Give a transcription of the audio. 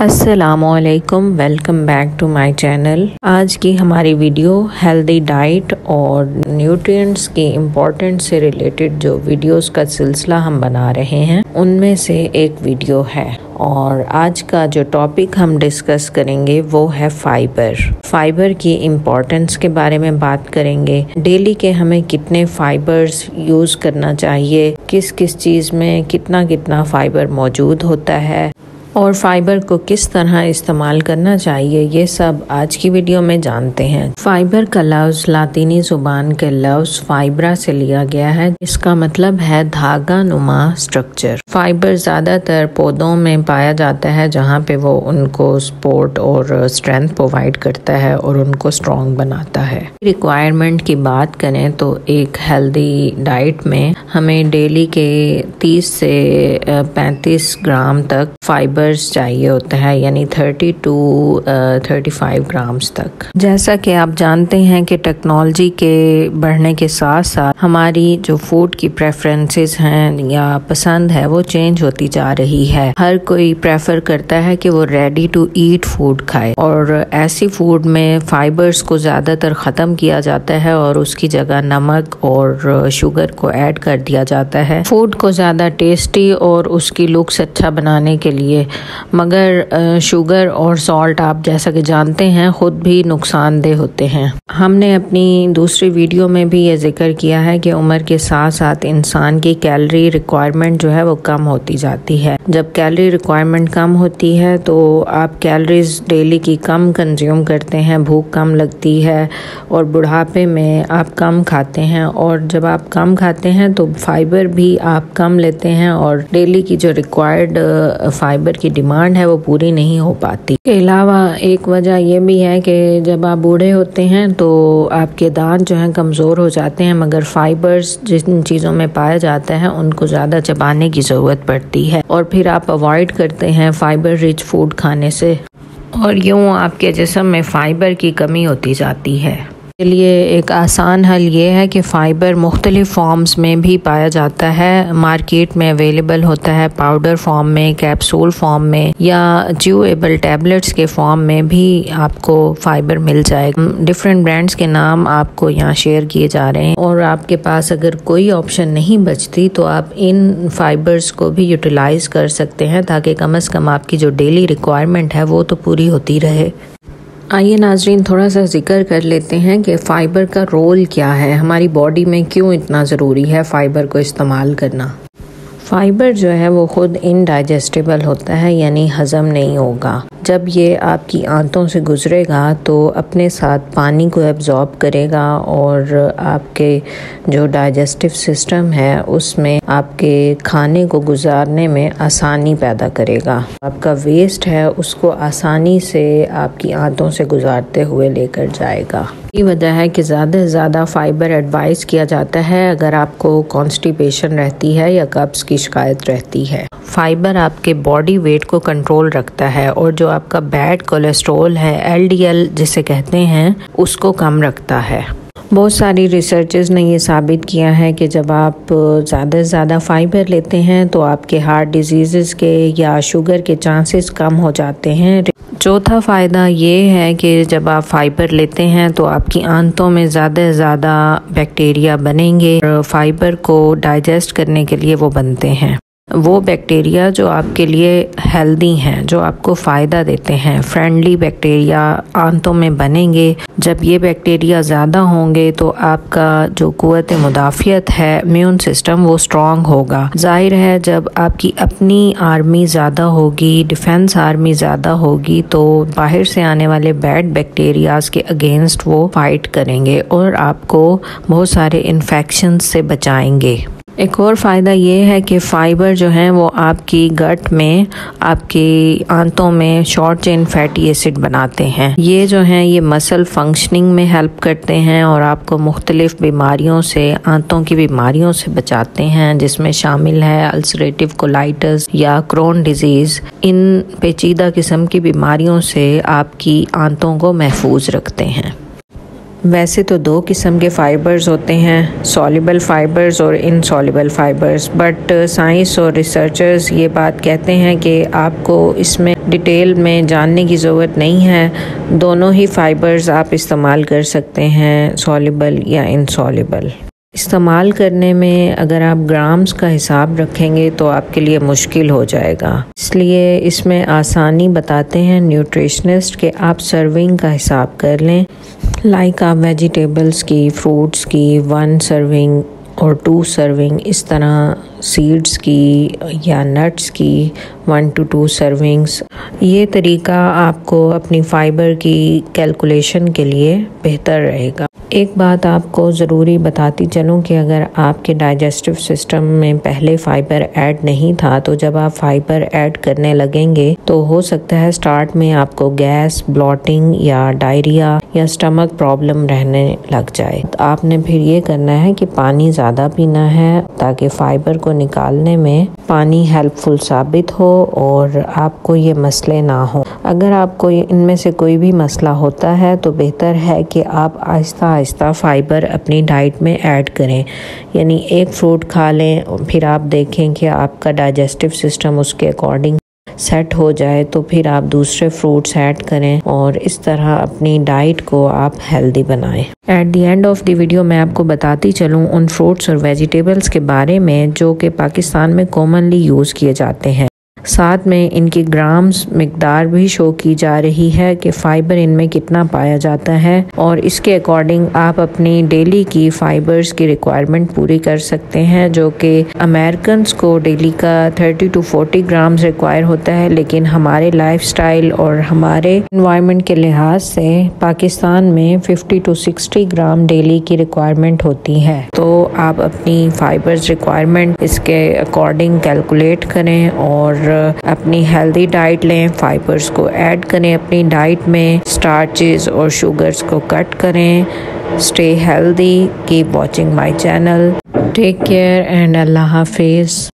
अस्सलामुअलैकुम, welcome back to my channel. आज की हमारी वीडियो हेल्दी डाइट और न्यूट्रिएंट्स की इम्पोर्टेंस से रिलेटेड जो वीडियोस का सिलसिला हम बना रहे हैं उनमें से एक वीडियो है। और आज का जो टॉपिक हम डिस्कस करेंगे वो है फाइबर की इम्पोर्टेंस के बारे में बात करेंगे। डेली के हमें कितने फाइबर्स यूज करना चाहिए, किस किस चीज़ में कितना कितना फाइबर मौजूद होता है और फाइबर को किस तरह इस्तेमाल करना चाहिए, ये सब आज की वीडियो में जानते हैं। फाइबर का लफ्ज़ लातीनी जुबान के लफ्ज़ फाइब्रा से लिया गया है, इसका मतलब है धागा नुमा स्ट्रक्चर। फाइबर ज़्यादातर पौधों में पाया जाता है जहाँ पे वो उनको सपोर्ट और स्ट्रेंथ प्रोवाइड करता है और उनको स्ट्रॉन्ग बनाता है। रिक्वायरमेंट की बात करें तो एक हेल्दी डाइट में हमें डेली के 30 से 35 ग्राम तक फाइबर चाहिए होता है, यानी 30 to 35 ग्राम्स तक। जैसा कि आप जानते हैं कि टेक्नोलॉजी के बढ़ने के साथ साथ हमारी जो फूड की प्रेफरेंसेस हैं या पसंद है वो चेंज होती जा रही है। हर कोई प्रेफर करता है कि वो रेडी टू ईट फूड खाए और ऐसी फूड में फाइबर्स को ज़्यादातर ख़त्म किया जाता है और उसकी जगह नमक और शुगर को ऐड कर दिया जाता है फूड को ज़्यादा टेस्टी और उसकी लुक्स अच्छा बनाने के लिए। मगर शुगर और सॉल्ट आप जैसा कि जानते हैं ख़ुद भी नुकसानदेह होते हैं। हमने अपनी दूसरी वीडियो में भी ये जिक्र किया है कि उम्र के साथ साथ इंसान की कैलोरी रिक्वायरमेंट जो है वो कम होती जाती है। जब कैलोरी रिक्वायरमेंट कम होती है तो आप कैलोरीज डेली की कम कंज्यूम करते हैं, भूख कम लगती है और बुढ़ापे में आप कम खाते हैं। और जब आप कम खाते हैं तो फाइबर भी आप कम लेते हैं और डेली की जो रिक्वायर्ड फाइबर की डिमांड है वो पूरी नहीं हो पाती। इसके अलावा एक वजह यह भी है कि जब आप बूढ़े होते हैं तो आपके दांत जो हैं कमज़ोर हो जाते हैं, मगर फाइबर्स जिन चीज़ों में पाया जाता है उनको ज़्यादा चबाने की ज़रूरत पड़ती है और फिर आप अवॉइड करते हैं फाइबर रिच फूड खाने से और यूँ आपके जिस्म में फाइबर की कमी होती जाती है। लिए एक आसान हल ये है कि फ़ाइबर मुख्तलिफ़ फॉर्म्स में भी पाया जाता है, मार्केट में अवेलेबल होता है। पाउडर फॉर्म में, कैप्सूल फॉर्म में या च्यूएबल टैबलेट्स के फॉर्म में भी आपको फ़ाइबर मिल जाएगा। डिफरेंट ब्रांड्स के नाम आपको यहाँ शेयर किए जा रहे हैं और आपके पास अगर कोई ऑप्शन नहीं बचती तो आप इन फाइबर्स को भी यूटिलाइज़ कर सकते हैं ताकि कम से कम आपकी जो डेली रिक्वायरमेंट है वो तो पूरी होती रहे। आइए नाजरीन, थोड़ा सा जिक्र कर लेते हैं कि फ़ाइबर का रोल क्या है, हमारी बॉडी में क्यों इतना ज़रूरी है फ़ाइबर को इस्तेमाल करना। फ़ाइबर जो है वो ख़ुद इनडाइजेस्टेबल होता है, यानी हज़म नहीं होगा। जब ये आपकी आंतों से गुजरेगा तो अपने साथ पानी को एब्जॉर्ब करेगा और आपके जो डाइजेस्टिव सिस्टम है उसमें आपके खाने को गुजारने में आसानी पैदा करेगा। आपका वेस्ट है उसको आसानी से आपकी आंतों से गुजारते हुए लेकर जाएगा। ये वजह है कि ज़्यादा से ज़्यादा फाइबर एडवाइस किया जाता है अगर आपको कॉन्स्टिपेशन रहती है या कब्ज़ की शिकायत रहती है। फाइबर आपके बॉडी वेट को कंट्रोल रखता है और जो आपका बैड कोलेस्ट्रॉल है, LDL जिसे कहते हैं, उसको कम रखता है। बहुत सारी रिसर्चेस ने ये साबित किया है कि जब आप ज़्यादा से ज़्यादा फाइबर लेते हैं तो आपके हार्ट डिजीज़ के या शुगर के चांसेस कम हो जाते हैं। चौथा फ़ायदा ये है कि जब आप फाइबर लेते हैं तो आपकी आंतों में ज़्यादा से ज़्यादा बैक्टीरिया बनेंगे और फाइबर को डाइजेस्ट करने के लिए वो बनते हैं। वो बैक्टीरिया जो आपके लिए हेल्दी हैं, जो आपको फ़ायदा देते हैं, फ्रेंडली बैक्टीरिया आंतों में बनेंगे। जब ये बैक्टीरिया ज़्यादा होंगे तो आपका जो क़ुव्वत मुदाफ़ियत है, इम्यून सिस्टम, वो स्ट्रॉन्ग होगा। ज़ाहिर है जब आपकी अपनी आर्मी ज़्यादा होगी, डिफेंस आर्मी ज़्यादा होगी तो बाहर से आने वाले बैड बैक्टीरियाज़ के अगेंस्ट वो फाइट करेंगे और आपको बहुत सारे इन्फेक्शन से बचाएंगे। एक और फ़ायदा ये है कि फ़ाइबर जो है वो आपकी गट में, आपकी आंतों में शॉर्ट चेन फैटी एसिड बनाते हैं। ये जो हैं ये मसल फंक्शनिंग में हेल्प करते हैं और आपको मुख्तलिफ़ बीमारियों से, आंतों की बीमारियों से बचाते हैं जिसमें शामिल है अल्सरेटिव कोलाइटिस या क्रोन डिजीज़। इन पेचीदा किस्म की बीमारियों से आपकी आंतों को महफूज रखते हैं। वैसे तो दो किस्म के फ़ाइबर्स होते हैं, सॉल्युबल फ़ाइबर्स और इनसॉल्युबल फ़ाइबर्स, बट साइंस और रिसर्चर्स ये बात कहते हैं कि आपको इसमें डिटेल में जानने की ज़रूरत नहीं है। दोनों ही फ़ाइबर्स आप इस्तेमाल कर सकते हैं, सॉल्युबल या इनसॉल्युबल। इस्तेमाल करने में अगर आप ग्राम्स का हिसाब रखेंगे तो आपके लिए मुश्किल हो जाएगा, इसलिए इसमें आसानी बताते हैं न्यूट्रिशनिस्ट कि आप सर्विंग का हिसाब कर लें। लाइक आप वेजिटेबल्स की, फ्रूट्स की 1 सर्विंग और 2 सर्विंग, इस तरह सीड्स की या नट्स की 1 to 2 सर्विंग्स। ये तरीका आपको अपनी फ़ाइबर की कैलकुलेशन के लिए बेहतर रहेगा। एक बात आपको ज़रूरी बताती चलूँ कि अगर आपके डाइजेस्टिव सिस्टम में पहले फ़ाइबर ऐड नहीं था तो जब आप फ़ाइबर ऐड करने लगेंगे तो हो सकता है स्टार्ट में आपको गैस, ब्लॉटिंग या डायरिया या स्टमक प्रॉब्लम रहने लग जाए। तो आपने फिर ये करना है कि पानी ज़्यादा पीना है ताकि फ़ाइबर को निकालने में पानी हेल्पफुल साबित हो और आपको ये मसले ना हो। अगर आपको इनमें से कोई भी मसला होता है तो बेहतर है कि आप आहिस्ता आहिस्ता फ़ाइबर अपनी डाइट में ऐड करें, यानी एक फ्रूट खा लें, फिर आप देखें कि आपका डाइजेस्टिव सिस्टम उसके अकॉर्डिंग सेट हो जाए तो फिर आप दूसरे फ्रूट्स ऐड करें और इस तरह अपनी डाइट को आप हेल्दी बनाएं। At the end of the video मैं आपको बताती चलूँ उन फ्रूट्स और वेजिटेबल्स के बारे में जो कि पाकिस्तान में कॉमनली यूज़ किए जाते हैं। साथ में इनकी ग्राम्स मिकदार भी शो की जा रही है कि फ़ाइबर इनमें कितना पाया जाता है और इसके अकॉर्डिंग आप अपनी डेली की फ़ाइबर्स की रिक्वायरमेंट पूरी कर सकते हैं, जो कि अमेरिकन्स को डेली का 30 टू 40 ग्राम्स रिक्वायर होता है, लेकिन हमारे लाइफस्टाइल और हमारे एनवायरनमेंट के लिहाज से पाकिस्तान में 50 टू 60 ग्राम डेली की रिक्वायरमेंट होती है। तो आप अपनी फ़ाइबर्स रिक्वायरमेंट इसके अकॉर्डिंग कैलकुलेट करें और अपनी हेल्दी डाइट लें, फाइबर्स को ऐड करें अपनी डाइट में, स्टार्चेस और शुगर्स को कट करें। Stay healthy, keep watching my channel, take care and अल्लाह हाफिज़।